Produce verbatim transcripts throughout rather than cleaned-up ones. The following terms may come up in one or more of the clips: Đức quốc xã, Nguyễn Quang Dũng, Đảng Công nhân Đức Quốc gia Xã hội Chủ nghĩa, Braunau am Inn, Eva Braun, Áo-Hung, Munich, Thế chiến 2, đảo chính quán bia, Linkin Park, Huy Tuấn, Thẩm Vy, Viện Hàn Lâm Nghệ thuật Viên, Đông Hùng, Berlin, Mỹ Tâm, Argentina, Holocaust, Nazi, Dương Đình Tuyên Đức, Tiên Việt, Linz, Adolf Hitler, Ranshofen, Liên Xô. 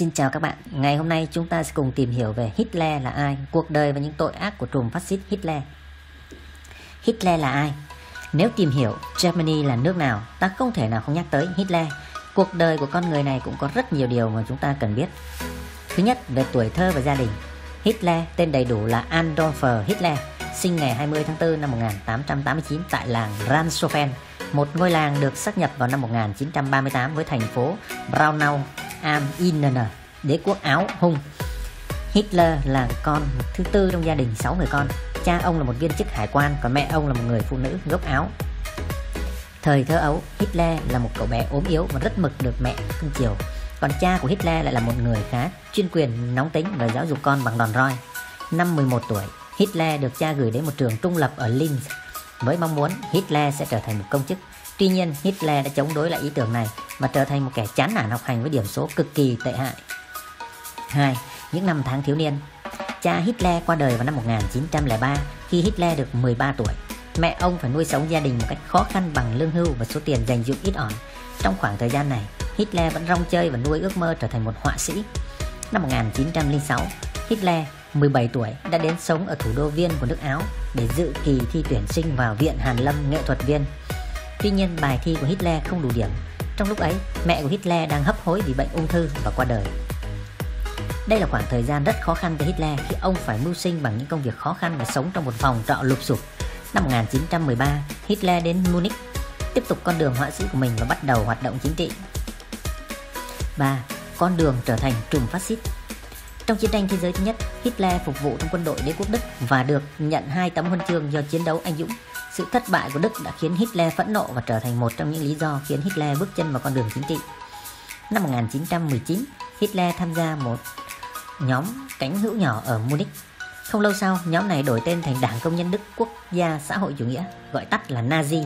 Xin chào các bạn, ngày hôm nay chúng ta sẽ cùng tìm hiểu về Hitler là ai, cuộc đời và những tội ác của trùm phát xít Hitler. Hitler là ai? Nếu tìm hiểu Germany là nước nào, ta không thể nào không nhắc tới Hitler. Cuộc đời của con người này cũng có rất nhiều điều mà chúng ta cần biết. Thứ nhất, về tuổi thơ và gia đình. Hitler, tên đầy đủ là Adolf Hitler, sinh ngày hai mươi tháng tư năm một nghìn tám trăm tám mươi chín tại làng Ranshofen, một ngôi làng được sáp nhập vào năm một nghìn chín trăm ba mươi tám với thành phố Braunau am Inn, đế quốc Áo-Hung. Hitler là con thứ tư trong gia đình sáu người con. Cha ông là một viên chức hải quan, còn mẹ ông là một người phụ nữ gốc Áo. Thời thơ ấu, Hitler là một cậu bé ốm yếu và rất mực được mẹ cưng chiều. Còn cha của Hitler lại là một người khá chuyên quyền, nóng tính và giáo dục con bằng đòn roi. Năm mười một tuổi, Hitler được cha gửi đến một trường trung lập ở Linz với mong muốn Hitler sẽ trở thành một công chức. Tuy nhiên, Hitler đã chống đối lại ý tưởng này và trở thành một kẻ chán nản học hành với điểm số cực kỳ tệ hại. Hai. Những năm tháng thiếu niên. Cha Hitler qua đời vào năm một nghìn chín trăm lẻ ba khi Hitler được mười ba tuổi. Mẹ ông phải nuôi sống gia đình một cách khó khăn bằng lương hưu và số tiền dành dụm ít ỏi. Trong khoảng thời gian này, Hitler vẫn rong chơi và nuôi ước mơ trở thành một họa sĩ. Năm một nghìn chín trăm lẻ sáu, Hitler, mười bảy tuổi, đã đến sống ở thủ đô Viên của nước Áo để dự kỳ thi tuyển sinh vào Viện Hàn Lâm Nghệ thuật Viên. Tuy nhiên, bài thi của Hitler không đủ điểm. Trong lúc ấy, mẹ của Hitler đang hấp hối vì bệnh ung thư và qua đời. Đây là khoảng thời gian rất khó khăn cho Hitler khi ông phải mưu sinh bằng những công việc khó khăn và sống trong một phòng trọ lụp xụp. Năm một nghìn chín trăm mười ba, Hitler đến Munich, tiếp tục con đường họa sĩ của mình và bắt đầu hoạt động chính trị. ba. Con đường trở thành trùm phát xít. Trong chiến tranh thế giới thứ nhất, Hitler phục vụ trong quân đội đế quốc Đức và được nhận hai tấm huân chương do chiến đấu anh dũng. Sự thất bại của Đức đã khiến Hitler phẫn nộ và trở thành một trong những lý do khiến Hitler bước chân vào con đường chính trị. Năm một nghìn chín trăm mười chín, Hitler tham gia một nhóm cánh hữu nhỏ ở Munich. Không lâu sau, nhóm này đổi tên thành Đảng Công nhân Đức Quốc gia Xã hội Chủ nghĩa, gọi tắt là Nazi.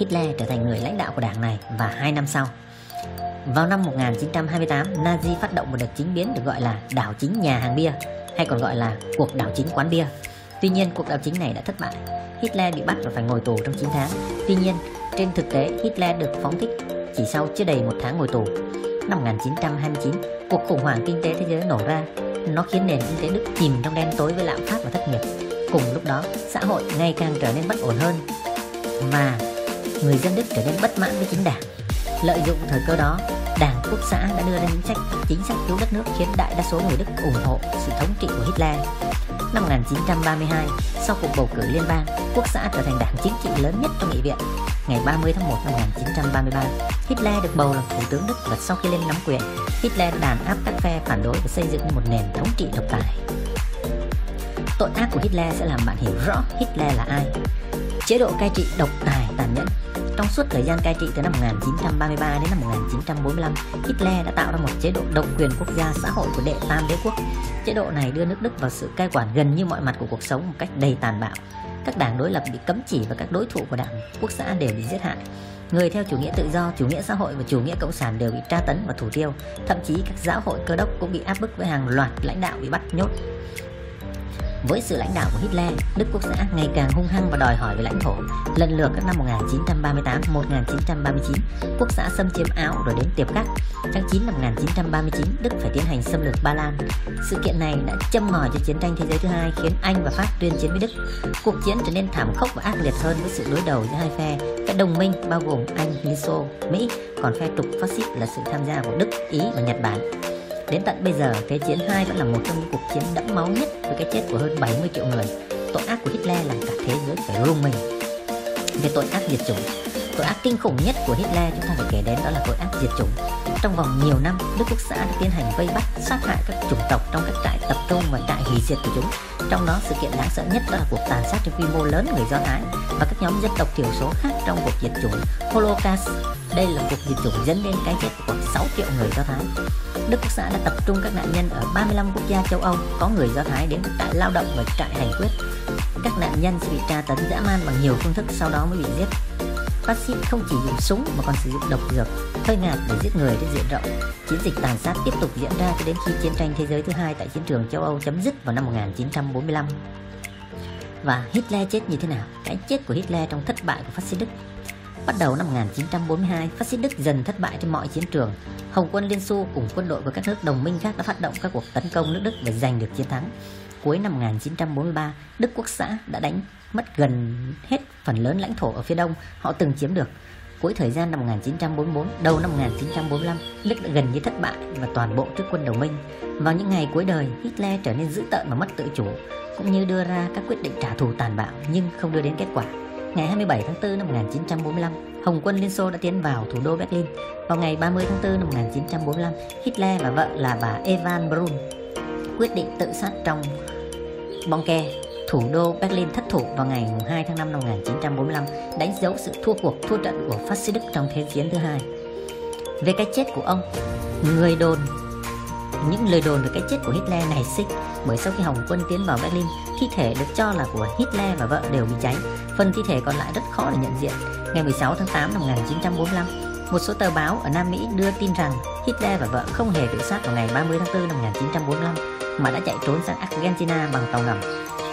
Hitler trở thành người lãnh đạo của đảng này và hai năm sau, vào năm một nghìn chín trăm hai mươi tám, Nazi phát động một đợt chính biến được gọi là đảo chính nhà hàng bia, hay còn gọi là cuộc đảo chính quán bia. Tuy nhiên, cuộc đảo chính này đã thất bại. Hitler bị bắt và phải ngồi tù trong chín tháng. Tuy nhiên, trên thực tế, Hitler được phóng thích chỉ sau chưa đầy một tháng ngồi tù. Năm một nghìn chín trăm hai mươi chín, cuộc khủng hoảng kinh tế thế giới nổ ra. Nó khiến nền kinh tế Đức chìm trong đen tối với lạm phát và thất nghiệp. Cùng lúc đó, xã hội ngày càng trở nên bất ổn hơn và người dân Đức trở nên bất mãn với chính đảng. Lợi dụng thời cơ đó, Đảng Quốc xã đã đưa ra những sách, chính sách cứu đất nước khiến đại đa số người Đức ủng hộ sự thống trị của Hitler. Năm một nghìn chín trăm ba mươi hai, sau cuộc bầu cử liên bang, Quốc xã trở thành đảng chính trị lớn nhất trong nghị viện. Ngày ba mươi tháng một năm một nghìn chín trăm ba mươi ba, Hitler được bầu làm thủ tướng Đức và sau khi lên nắm quyền, Hitler đàn áp các phe phản đối và xây dựng một nền thống trị độc tài. Tội ác của Hitler sẽ làm bạn hiểu rõ Hitler là ai. Chế độ cai trị độc tài tàn nhẫn. Trong suốt thời gian cai trị từ năm một nghìn chín trăm ba mươi ba đến năm một nghìn chín trăm bốn mươi lăm, Hitler đã tạo ra một chế độ độc quyền quốc gia xã hội của đệ tam đế quốc. Chế độ này đưa nước Đức vào sự cai quản gần như mọi mặt của cuộc sống một cách đầy tàn bạo. Các đảng đối lập bị cấm chỉ và các đối thủ của đảng quốc xã đều bị giết hại. Người theo chủ nghĩa tự do, chủ nghĩa xã hội và chủ nghĩa cộng sản đều bị tra tấn và thủ tiêu. Thậm chí các giáo hội cơ đốc cũng bị áp bức với hàng loạt lãnh đạo bị bắt nhốt. Với sự lãnh đạo của Hitler, Đức Quốc xã ngày càng hung hăng và đòi hỏi về lãnh thổ. Lần lượt các năm một nghìn chín trăm ba mươi tám, một nghìn chín trăm ba mươi chín, Quốc xã xâm chiếm Áo rồi đến Tiệp Cát. Tháng chín năm một nghìn chín trăm ba mươi chín, Đức phải tiến hành xâm lược Ba Lan. Sự kiện này đã châm ngòi cho chiến tranh thế giới thứ hai, khiến Anh và Pháp tuyên chiến với Đức. Cuộc chiến trở nên thảm khốc và ác liệt hơn với sự đối đầu giữa hai phe. Các đồng minh bao gồm Anh, Liên Xô, Mỹ, còn phe trục phát xít là sự tham gia của Đức, Ý và Nhật Bản. Đến tận bây giờ, Thế chiến hai vẫn là một trong những cuộc chiến đẫm máu nhất với cái chết của hơn bảy mươi triệu người. Tội ác của Hitler làm cả thế giới phải rung mình. Về tội ác diệt chủng, tội ác kinh khủng nhất của Hitler chúng ta phải kể đến đó là tội ác diệt chủng. Trong vòng nhiều năm, Đức Quốc xã đã tiến hành vây bắt, sát hại các chủng tộc trong các trại tập trung và trại hủy diệt của chúng. Trong đó, sự kiện đáng sợ nhất đó là cuộc tàn sát trên quy mô lớn người Do Thái và các nhóm dân tộc thiểu số khác trong cuộc diệt chủng Holocaust. Đây là cuộc diệt chủng dẫn đến cái chết của khoảng sáu triệu người Do Thái. Đức Quốc xã đã tập trung các nạn nhân ở ba mươi lăm quốc gia châu Âu có người Do Thái đến các trại lao động và trại hành quyết. Các nạn nhân sẽ bị tra tấn dã man bằng nhiều phương thức, sau đó mới bị giết. Phát xít không chỉ dùng súng mà còn sử dụng độc dược, hơi ngạt để giết người trên diện rộng. Chiến dịch tàn sát tiếp tục diễn ra cho đến khi chiến tranh thế giới thứ hai tại chiến trường châu Âu chấm dứt vào năm một nghìn chín trăm bốn mươi lăm. Và Hitler chết như thế nào? Cái chết của Hitler trong thất bại của phát xít Đức. Bắt đầu năm một nghìn chín trăm bốn mươi hai, phát xít Đức dần thất bại trên mọi chiến trường. Hồng quân Liên Xô cùng quân đội của các nước đồng minh khác đã phát động các cuộc tấn công nước Đức và giành được chiến thắng. Cuối năm một nghìn chín trăm bốn mươi ba, Đức Quốc xã đã đánh mất gần hết phần lớn lãnh thổ ở phía đông họ từng chiếm được. Cuối thời gian năm một nghìn chín trăm bốn mươi bốn, đầu năm một nghìn chín trăm bốn mươi lăm, Đức đã gần như thất bại và toàn bộ trước quân đồng minh. Vào những ngày cuối đời, Hitler trở nên dữ tợn và mất tự chủ, cũng như đưa ra các quyết định trả thù tàn bạo nhưng không đưa đến kết quả. Ngày hai mươi bảy tháng tư năm một nghìn chín trăm bốn mươi lăm, Hồng quân Liên Xô đã tiến vào thủ đô Berlin. Vào ngày ba mươi tháng tư năm một nghìn chín trăm bốn mươi lăm, Hitler và vợ là bà Eva Braun quyết định tự sát trong bong ke. Thủ đô Berlin thất thủ vào ngày hai tháng năm năm một nghìn chín trăm bốn mươi lăm, đánh dấu sự thua cuộc thua trận của phát xít Đức trong Thế chiến thứ hai. Về cái chết của ông, người đồn những lời đồn về cái chết của Hitler nảy sinh bởi sau khi Hồng quân tiến vào Berlin, thi thể được cho là của Hitler và vợ đều bị cháy, phần thi thể còn lại rất khó để nhận diện. Ngày mười sáu tháng tám năm một nghìn chín trăm bốn mươi lăm, một số tờ báo ở Nam Mỹ đưa tin rằng Hitler và vợ không hề tự sát vào ngày ba mươi tháng tư năm một nghìn chín trăm bốn mươi lăm mà đã chạy trốn sang Argentina bằng tàu ngầm.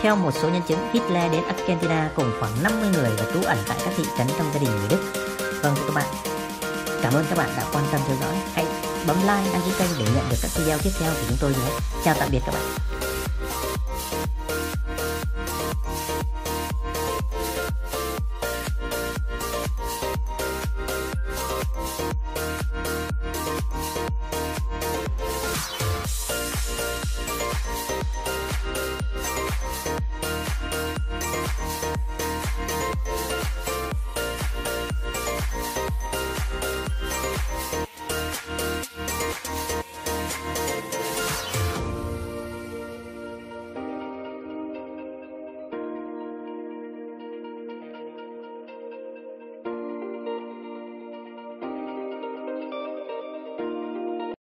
Theo một số nhân chứng, Hitler đến Argentina cùng khoảng năm mươi người và trú ẩn tại các thị trấn trong gia đình người Đức. Vâng các bạn, cảm ơn các bạn đã quan tâm theo dõi. Hãy bấm like, đăng ký kênh để nhận được các video tiếp theo của chúng tôi nhé. Chào tạm biệt các bạn.